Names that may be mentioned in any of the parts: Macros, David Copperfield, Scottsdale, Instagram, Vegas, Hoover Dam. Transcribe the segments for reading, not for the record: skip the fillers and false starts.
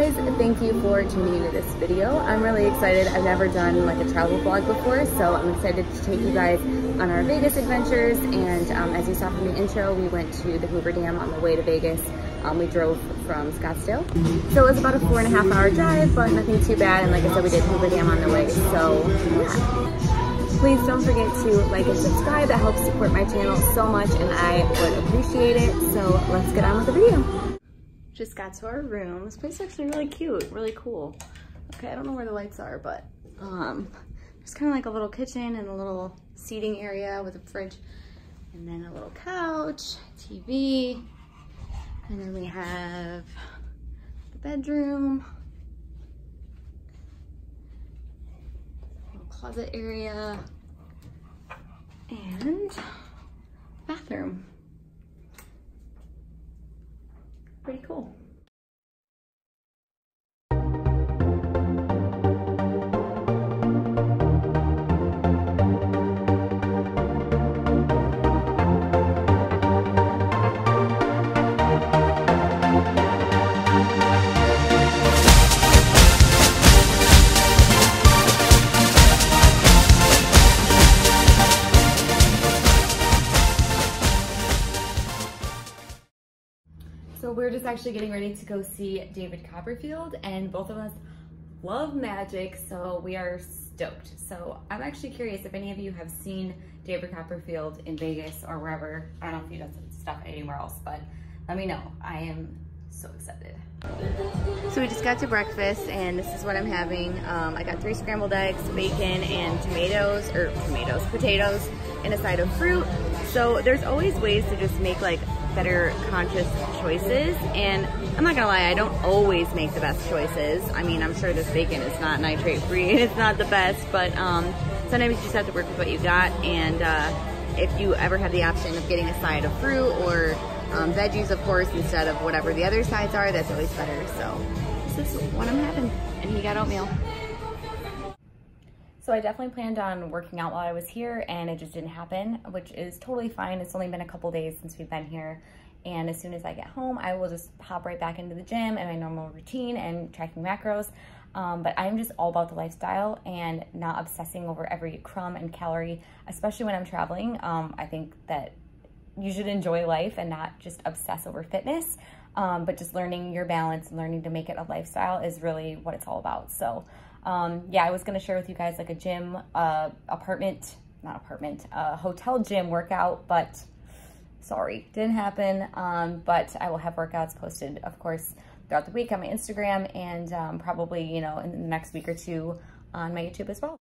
guys, thank you for tuning into this video. I'm really excited. I've never done like a travel vlog before, so I'm excited to take you guys on our Vegas adventures. And as you saw from the intro, we went to the Hoover Dam on the way to Vegas. We drove from Scottsdale. So it was about a 4.5 hour drive, but nothing too bad. And like I said, we did Hoover Dam on the way, so yeah. Please don't forget to like and subscribe. That helps support my channel so much and I would appreciate it. So let's get on with the video. Just got to our room. This place is actually really cute, really cool. Okay, I don't know where the lights are, but just kind of like a little kitchen and a little seating area with a fridge and then a little couch, TV. And then we have the bedroom. Closet area and bathroom. Pretty cool. So we're just actually getting ready to go see David Copperfield, and both of us love magic, so we are stoked. So I'm actually curious if any of you have seen David Copperfield in Vegas or wherever. I don't know if he does stuff anywhere else, but let me know. I am so excited. So we just got to breakfast and this is what I'm having. I got 3 scrambled eggs, bacon, and potatoes, and a side of fruit. So there's always ways to just make like better conscious choices, and I'm not gonna lie, I don't always make the best choices. I mean, I'm sure this bacon is not nitrate free and it's not the best, but sometimes you just have to work with what you got. And if you ever have the option of getting a side of fruit or veggies, of course, instead of whatever the other sides are, that's always better. So this is what I'm having, and he got oatmeal. So I definitely planned on working out while I was here, and it just didn't happen, which is totally fine. It's only been a couple days since we've been here, and as soon as I get home, I will just hop right back into the gym and my normal routine and tracking macros. But I'm just all about the lifestyle and not obsessing over every crumb and calorie, especially when I'm traveling. I think that you should enjoy life and not just obsess over fitness, but just learning your balance and learning to make it a lifestyle is really what it's all about. So. Yeah, I was going to share with you guys like a gym, hotel gym workout, but sorry, didn't happen. But I will have workouts posted, of course, throughout the week on my Instagram and, probably, you know, in the next week or two on my YouTube as well.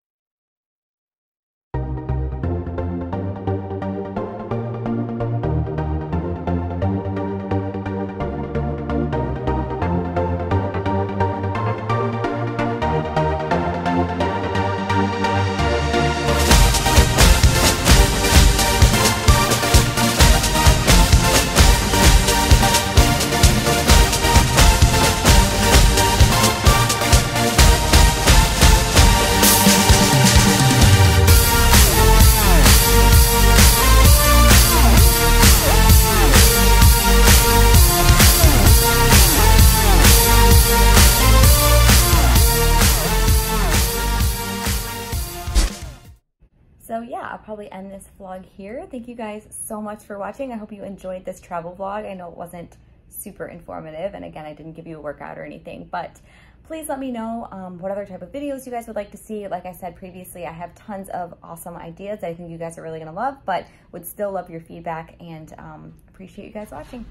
So yeah, I'll probably end this vlog here. Thank you guys so much for watching. I hope you enjoyed this travel vlog. I know it wasn't super informative, and again, I didn't give you a workout or anything, but please let me know what other type of videos you guys would like to see. Like I said previously, I have tons of awesome ideas that I think you guys are really gonna love, but would still love your feedback and appreciate you guys watching.